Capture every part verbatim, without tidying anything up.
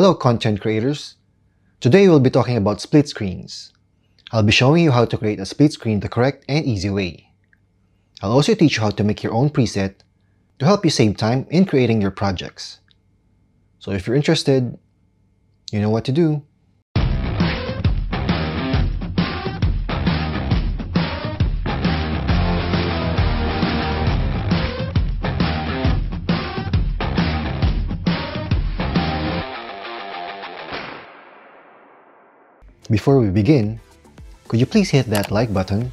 Hello content creators! Today we'll be talking about split screens. I'll be showing you how to create a split screen the correct and easy way. I'll also teach you how to make your own preset to help you save time in creating your projects. So if you're interested, you know what to do. Before we begin, could you please hit that like button,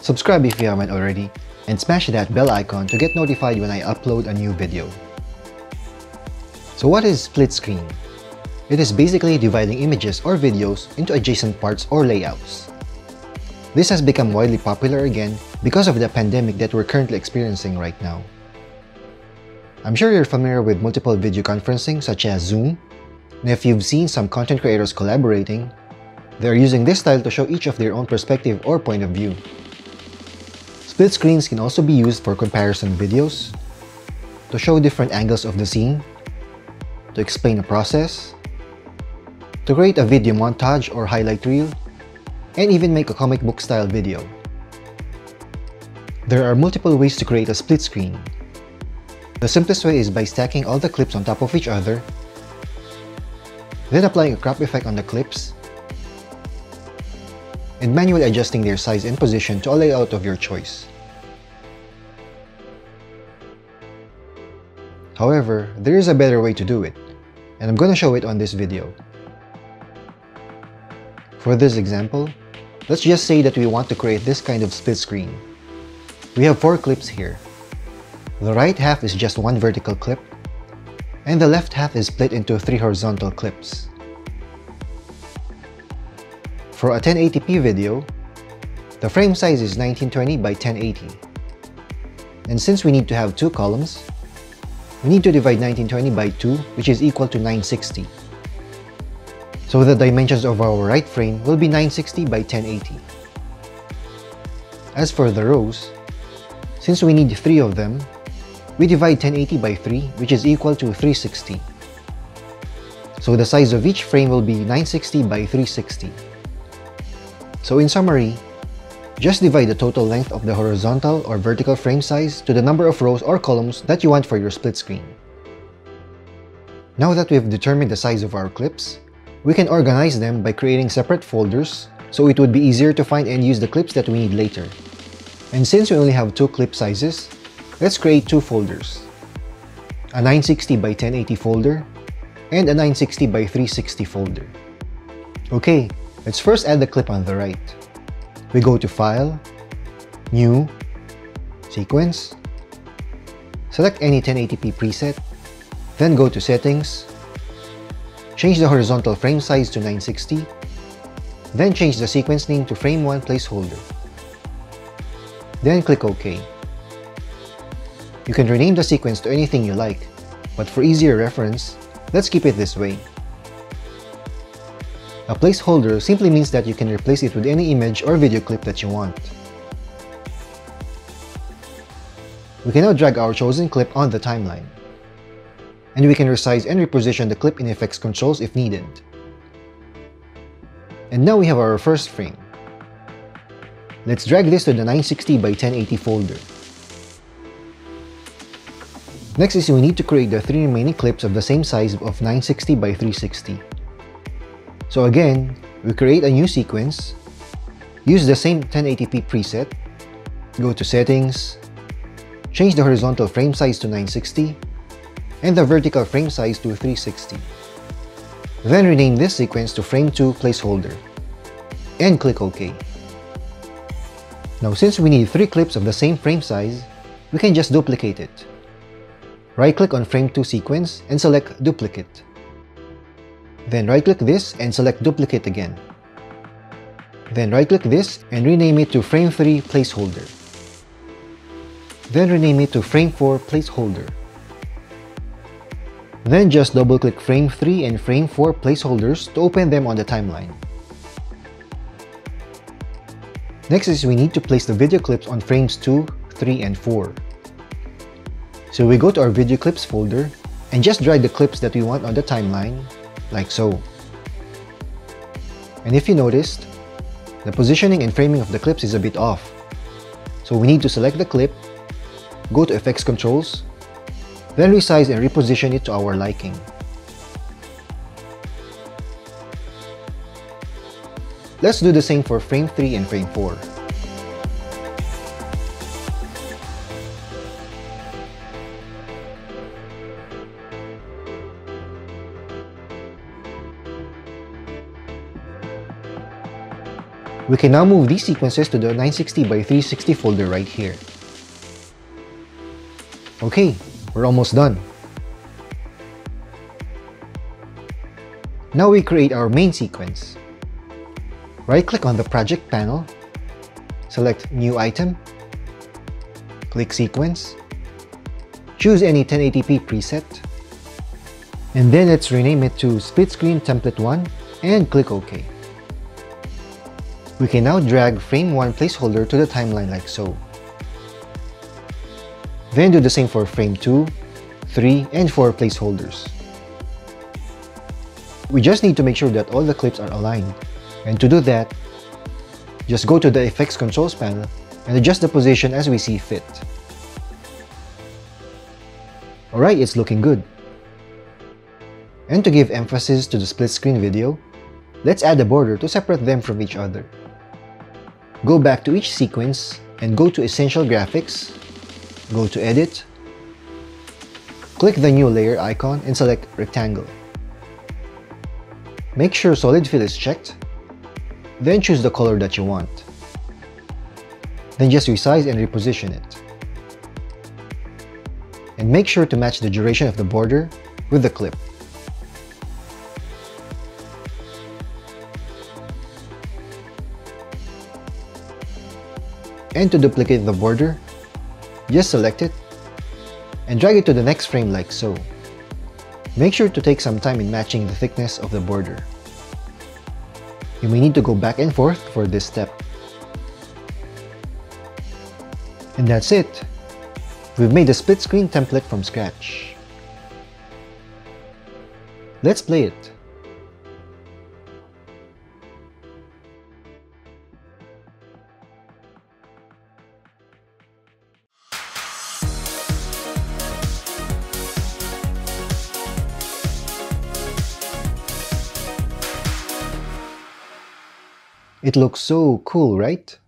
subscribe if you haven't already, and smash that bell icon to get notified when I upload a new video. So what is split screen? It is basically dividing images or videos into adjacent parts or layouts. This has become widely popular again because of the pandemic that we're currently experiencing right now. I'm sure you're familiar with multiple video conferencing such as Zoom, and if you've seen some content creators collaborating, they're using this style to show each of their own perspective or point of view. Split screens can also be used for comparison videos, to show different angles of the scene, to explain a process, to create a video montage or highlight reel, and even make a comic book style video. There are multiple ways to create a split screen. The simplest way is by stacking all the clips on top of each other, then applying a crop effect on the clips, and manually adjusting their size and position to a layout of your choice. However, there is a better way to do it, and I'm going to show it on this video. For this example, let's just say that we want to create this kind of split screen. We have four clips here. The right half is just one vertical clip, and the left half is split into three horizontal clips. For a ten eighty p video, the frame size is nineteen twenty by ten eighty. And since we need to have two columns, we need to divide nineteen twenty by two, which is equal to nine sixty. So the dimensions of our right frame will be nine sixty by ten eighty. As for the rows, since we need three of them, we divide ten eighty by three, which is equal to three sixty. So the size of each frame will be nine sixty by three sixty. So in summary, just divide the total length of the horizontal or vertical frame size to the number of rows or columns that you want for your split screen. Now that we've determined the size of our clips, we can organize them by creating separate folders so it would be easier to find and use the clips that we need later. And since we only have two clip sizes, let's create two folders. A nine sixty by ten eighty folder and a nine sixty by three sixty folder. Okay. Let's first add the clip on the right. We go to File, New, Sequence, select any ten eighty p preset, then go to Settings, change the horizontal frame size to nine sixty, then change the sequence name to Frame one placeholder. Then click OK. You can rename the sequence to anything you like, but for easier reference, let's keep it this way. A placeholder simply means that you can replace it with any image or video clip that you want. We can now drag our chosen clip on the timeline. And we can resize and reposition the clip in effects controls if needed. And now we have our first frame. Let's drag this to the nine sixty by ten eighty folder. Next is we need to create the three remaining clips of the same size of nine sixty by three sixty. So again, we create a new sequence, use the same ten eighty p preset, go to Settings, change the horizontal frame size to nine sixty, and the vertical frame size to three sixty. Then rename this sequence to Frame two placeholder, and click OK. Now since we need three clips of the same frame size, we can just duplicate it. Right-click on Frame two sequence and select Duplicate. Then right-click this and select Duplicate again. Then right-click this and rename it to Frame three placeholder. Then rename it to Frame four placeholder. Then just double-click Frame three and Frame four placeholders to open them on the timeline. Next is we need to place the video clips on Frames two, three, and four. So we go to our Video Clips folder and just drag the clips that we want on the timeline, like so. And if you noticed, the positioning and framing of the clips is a bit off. So we need to select the clip, go to Effects Controls, then resize and reposition it to our liking. Let's do the same for frame three and frame four. We can now move these sequences to the nine sixty by three sixty folder right here. Okay, we're almost done. Now we create our main sequence. Right-click on the project panel, select New Item, click Sequence, choose any ten eighty p preset, and then let's rename it to Split Screen Template one and click OK. We can now drag frame one placeholder to the timeline like so. Then do the same for frame two, three, and four placeholders. We just need to make sure that all the clips are aligned. And to do that, just go to the Effects Controls panel and adjust the position as we see fit. Alright, it's looking good. And to give emphasis to the split screen video, let's add a border to separate them from each other. Go back to each sequence and go to Essential Graphics, go to Edit, click the new layer icon and select Rectangle. Make sure Solid Fill is checked, then choose the color that you want. Then just resize and reposition it. And make sure to match the duration of the border with the clip. And to duplicate the border, just select it and drag it to the next frame like so. Make sure to take some time in matching the thickness of the border. You may need to go back and forth for this step. And that's it! We've made a split screen template from scratch. Let's play it. It looks so cool, right?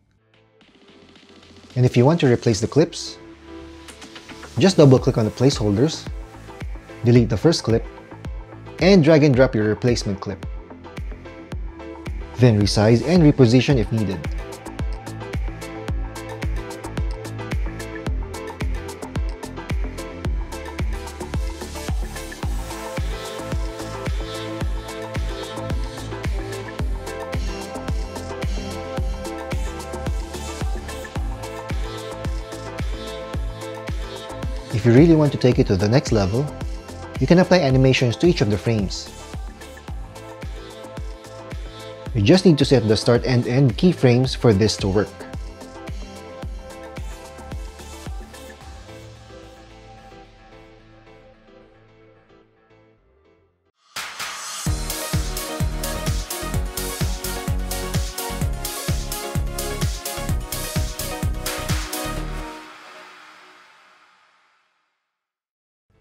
And if you want to replace the clips, just double-click on the placeholders, delete the first clip, and drag and drop your replacement clip. Then resize and reposition if needed. If you really want to take it to the next level, you can apply animations to each of the frames. You just need to set the start and end keyframes for this to work.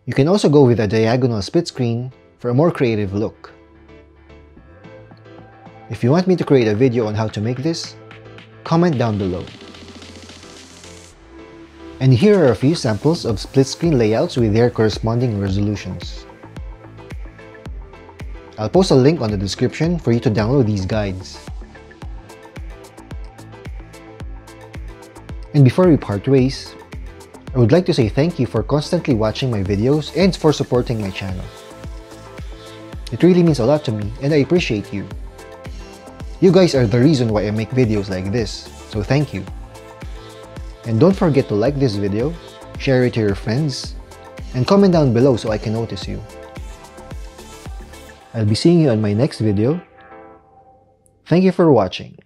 You can also go with a diagonal split screen for a more creative look. If you want me to create a video on how to make this, comment down below. And here are a few samples of split screen layouts with their corresponding resolutions. I'll post a link on the description for you to download these guides. And before we part ways, I would like to say thank you for constantly watching my videos and for supporting my channel. It really means a lot to me and I appreciate you. You guys are the reason why I make videos like this, so thank you. And don't forget to like this video, share it to your friends, and comment down below so I can notice you. I'll be seeing you on my next video. Thank you for watching.